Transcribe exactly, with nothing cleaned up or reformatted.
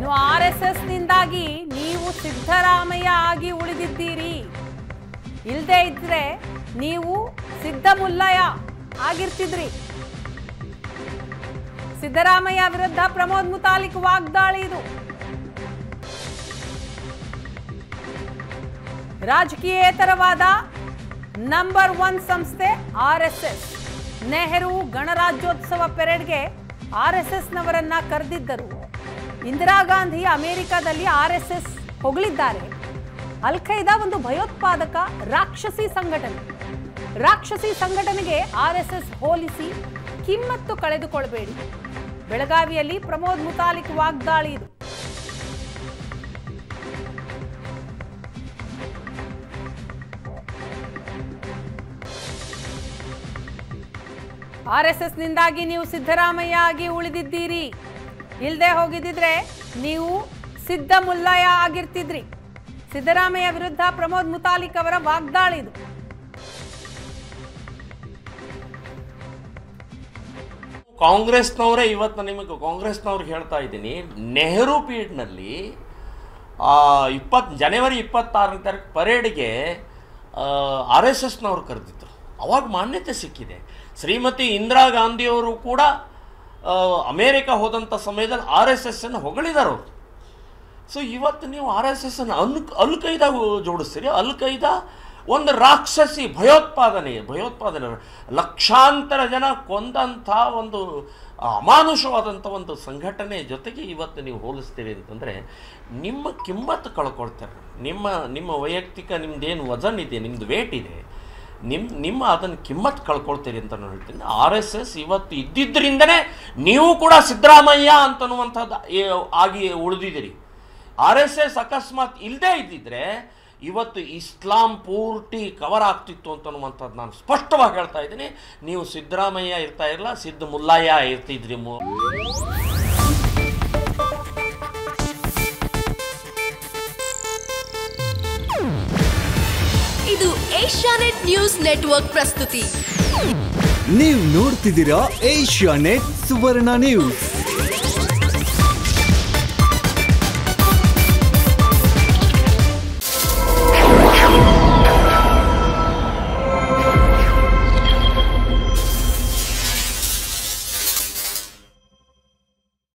ಇನ್ನು R S S ನಿಂದಾಗಿ ನೀವು ಸಿದ್ದರಾಮಯ್ಯ ಆಗಿ ಉಳಿದಿದ್ದೀರಿ. ಇಲ್ಲದೆ ಇದ್ರೆ ನೀವು ಸಿದ್ದಮುಲ್ಲಯ್ಯ ಆಗಿರ್ತಿದ್ರಿ. ಸಿದ್ದರಾಮಯ್ಯ ವಿರುದ್ಧ ಪ್ರಮೋದ್ ಮುತಾಲಿಕ್ ವಾಗ್ದಾಳಿ ಇದು. ರಾಜಕೀಯೇತರವಾದ ನಂಬರ್ वन ಸಂಸ್ಥೆ ಆರ್ ಎಸ್ ಎಸ್ ನೆಹರು ಗಣರಾಜ್ಯೋತ್ಸವ ಪೆರೇಡ್ಗೆ ಆರ್ ಎಸ್ ಎಸ್ನವರನ್ನ ಕರೆದಿದ್ದರು. ಇಂದಿರಾ ಗಾಂಧಿ ಅಮೆರಿಕಾದಲ್ಲಿ ಆರ್ ಎಸ್ ಎಸ್ ಹೊಗಳಿದ್ದಾರೆ. ಅಲ್ ಖೈದಾ ಒಂದು ಭಯೋತ್ಪಾದಕ ರಾಕ್ಷಸಿ ಸಂಘಟನೆ. ರಾಕ್ಷಸಿ ಸಂಘಟನೆಗೆ ಆರ್ ಎಸ್ ಎಸ್ ಹೋಲಿಸಿ ಕಿಮ್ಮತ್ತು ಕಳೆದುಕೊಳ್ಳಬೇಡಿ. ಬೆಳಗಾವಿಯಲ್ಲಿ ಪ್ರಮೋದ್ ಮುತಾಲಿಕ್ ವಾಗ್ದಾಳಿ ಇದು. ಆರ್ ಎಸ್ ಎಸ್ ನಿಂದಾಗಿ ನೀವು ಸಿದ್ದರಾಮಯ್ಯ ಆಗಿ ಉಳಿದಿದ್ದೀರಿ. ಇಲ್ಲದೆ ಹೋಗಿದ್ದಿದ್ರೆ ನೀವು ಸಿದ್ದಮುಲ್ಲಯ್ಯ ಆಗಿರ್ತಿದ್ರಿ. ಸಿದ್ದರಾಮಯ್ಯ ವಿರುದ್ಧ ಪ್ರಮೋದ್ ಮುತಾಲಿಕ್ ಅವರ ವಾಗ್ದಾಳಿ ಇದು. ಕಾಂಗ್ರೆಸ್ನವರೇ ಇವತ್ತು ನಿಮಗೆ ಕಾಂಗ್ರೆಸ್ನವ್ರಿಗೆ ಹೇಳ್ತಾ ಇದ್ದೀನಿ, ನೆಹರು ಪೀರಿಯಡ್ನಲ್ಲಿ ಇಪ್ಪತ್ತು ಜನವರಿ ಇಪ್ಪತ್ತಾರನೇ ತಾರೀಕು ಪರೇಡ್ಗೆ ಆರ್ ಎಸ್ ಎಸ್ನವ್ರು ಕರೆದಿದ್ರು. ಅವಾಗ ಮಾನ್ಯತೆ ಸಿಕ್ಕಿದೆ. ಶ್ರೀಮತಿ ಇಂದಿರಾ ಗಾಂಧಿಯವರು ಕೂಡ ಅಮೇರಿಕಾ ಹೋದಂಥ ಸಮಯದಲ್ಲಿ ಆರ್ ಎಸ್ ಎಸ್ ಅನ್ನು ಹೊಗಳಿದಾರು. ಸೊ ಇವತ್ತು ನೀವು ಆರ್ ಎಸ್ ಎಸ್ ಅನ್ನು ಅನ್ ಅಲ್ ಖೈದಾ ಜೋಡಿಸ್ತೀರಿ. ಅಲ್ ಖೈದಾ ಒಂದು ರಾಕ್ಷಸಿ ಭಯೋತ್ಪಾದನೆ ಭಯೋತ್ಪಾದನೆ ಲಕ್ಷಾಂತರ ಜನ ಕೊಂದಂಥ ಒಂದು ಅಮಾನುಷವಾದಂಥ ಒಂದು ಸಂಘಟನೆ ಜೊತೆಗೆ ಇವತ್ತು ನೀವು ಹೋಲಿಸ್ತೀರಿ ಅಂತಂದರೆ ನಿಮ್ಮ ಕಿಮ್ಮತ್ತು ಕಳ್ಕೊಳ್ತಾರೆ. ನಿಮ್ಮ ನಿಮ್ಮ ವೈಯಕ್ತಿಕ ನಿಮ್ಮದೇನು ವಜನ್ ಇದೆ, ನಿಮ್ಮದು ವೇಟ್ ಇದೆ, ನಿಮ್ಮ ನಿಮ್ಮ ಅದನ್ನು ಕಿಮ್ಮತ್ತು ಕಳ್ಕೊಳ್ತೀರಿ ಅಂತ ನಾನು ಹೇಳ್ತೀನಿ. ಆರ್ ಎಸ್ ಎಸ್ ಇವತ್ತು ಇದ್ದಿದ್ದರಿಂದನೇ ನೀವು ಕೂಡ ಸಿದ್ದರಾಮಯ್ಯ ಅಂತನ್ನುವಂಥದ್ದು ಆಗಿ ಉಳಿದಿದ್ದೀರಿ. ಆರ್ ಎಸ್ ಎಸ್ ಅಕಸ್ಮಾತ್ ಇಲ್ಲದೇ ಇದ್ದಿದ್ರೆ ಇವತ್ತು ಇಸ್ಲಾಂ ಪೂರ್ತಿ ಕವರ್ ಆಗ್ತಿತ್ತು ಅಂತನ್ನುವಂಥದ್ದು ನಾನು ಸ್ಪಷ್ಟವಾಗಿ ಹೇಳ್ತಾ ಇದ್ದೀನಿ. ನೀವು ಸಿದ್ದರಾಮಯ್ಯ ಇರ್ತಾ ಇರಲ್ಲ, ಸಿದ್ದಮುಲ್ಲಯ್ಯ ಇರ್ತಿದ್ರಿ. ಇದು ಏಷ್ಯಾನೆಟ್ ನ್ಯೂಸ್ ನೆಟ್ವರ್ಕ್ ಪ್ರಸ್ತುತಿ. ನೀವು ನೋಡ್ತಿದ್ದೀರಾ ಏಷ್ಯಾನೆಟ್ ಸುವರ್ಣ ನ್ಯೂಸ್.